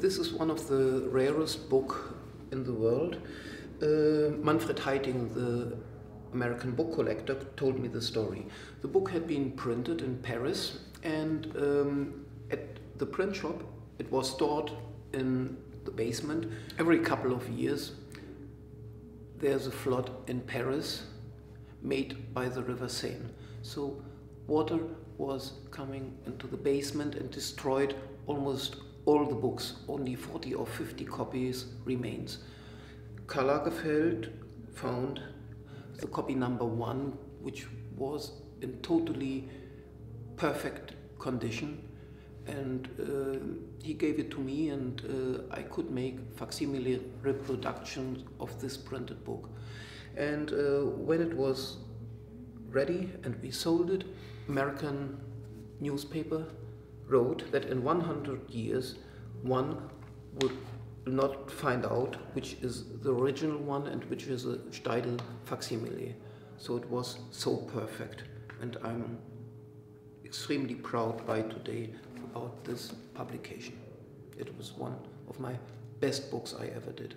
This is one of the rarest book in the world. Manfred Heiting, the American book collector, told me the story. The book had been printed in Paris, and at the print shop it was stored in the basement. Every couple of years there's a flood in Paris made by the River Seine. So water was coming into the basement and destroyed almost all the books. Only 40 or 50 copies remains. Karl Lagerfeld found the copy number 1, which was in totally perfect condition, and he gave it to me, and I could make facsimile reproductions of this printed book. And when it was ready and we sold it, American newspaper wrote that in 100 years one would not find out which is the original one and which is a Steidl facsimile. So it was so perfect, and I'm extremely proud by today about this publication. It was one of my best books I ever did.